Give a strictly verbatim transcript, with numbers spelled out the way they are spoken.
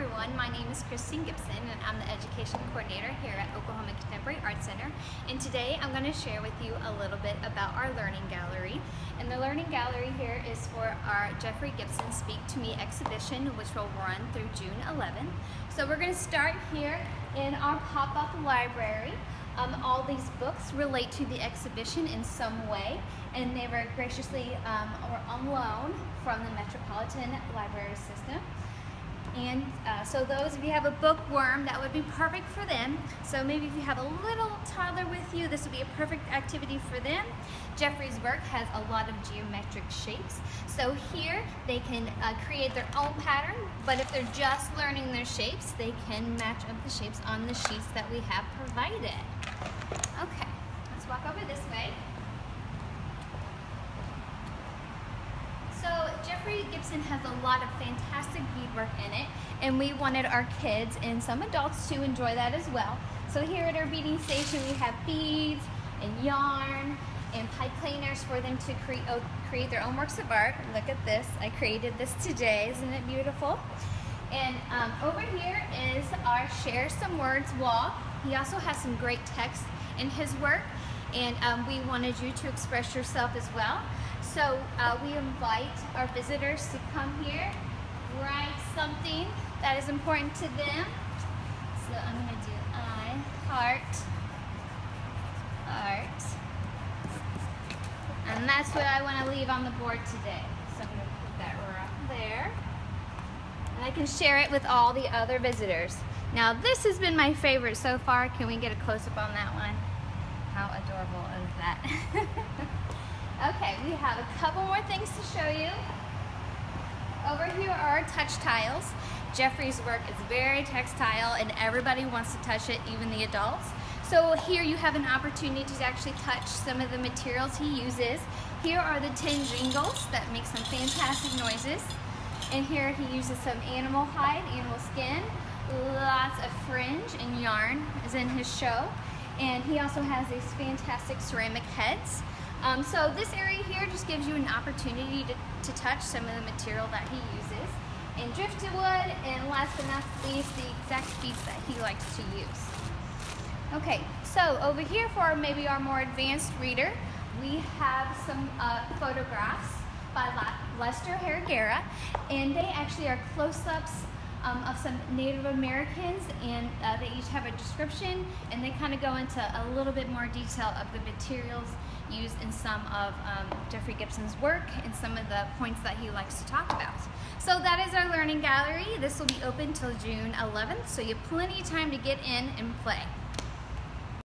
everyone, my name is Christine Gibson and I'm the Education Coordinator here at Oklahoma Contemporary Arts Center, and today I'm going to share with you a little bit about our Learning Gallery. And the Learning Gallery here is for our Jeffrey Gibson Speak to Me exhibition, which will run through June eleventh. So we're going to start here in our pop-up library. Um, all these books relate to the exhibition in some way, and they were graciously um, or on loan from the Metropolitan Library System. And uh, so those, if you have a bookworm, that would be perfect for them. So maybe if you have a little toddler with you, this would be a perfect activity for them. Jeffrey's work has a lot of geometric shapes. So here they can uh, create their own pattern, but if they're just learning their shapes, they can match up the shapes on the sheets that we have provided. Okay, let's walk over this way. Jeffrey Gibson has a lot of fantastic beadwork in it, and we wanted our kids and some adults to enjoy that as well. So here at our beading station we have beads and yarn and pipe planers for them to create, create their own works of art. Look at this, I created this today, isn't it beautiful? And um, over here is our Share Some Words wall. He also has some great text in his work, and um, we wanted you to express yourself as well. So uh, we invite our visitors to come here, write something that is important to them. So I'm going to do I, heart, art, and that's what I want to leave on the board today. So I'm going to put that right there, and I can share it with all the other visitors. Now this has been my favorite so far. Can we get a close-up on that one? How adorable is that? Okay, we have a couple more things to show you. Over here are touch tiles. Jeffrey's work is very textile and everybody wants to touch it, even the adults. So here you have an opportunity to actually touch some of the materials he uses. Here are the tin jingles that make some fantastic noises. And here he uses some animal hide, animal skin. Lots of fringe and yarn is in his show. And he also has these fantastic ceramic heads. Um, so this area here just gives you an opportunity to, to touch some of the material that he uses, and driftwood, and last but not least, the exact beads that he likes to use. Okay, so over here for maybe our more advanced reader, we have some uh, photographs by Lester Hareguera, and they actually are close-ups Um, of some Native Americans, and uh, they each have a description, and they kind of go into a little bit more detail of the materials used in some of um, Jeffrey Gibson's work and some of the points that he likes to talk about. So that is our Learning Gallery. This will be open till June eleventh, so you have plenty of time to get in and play.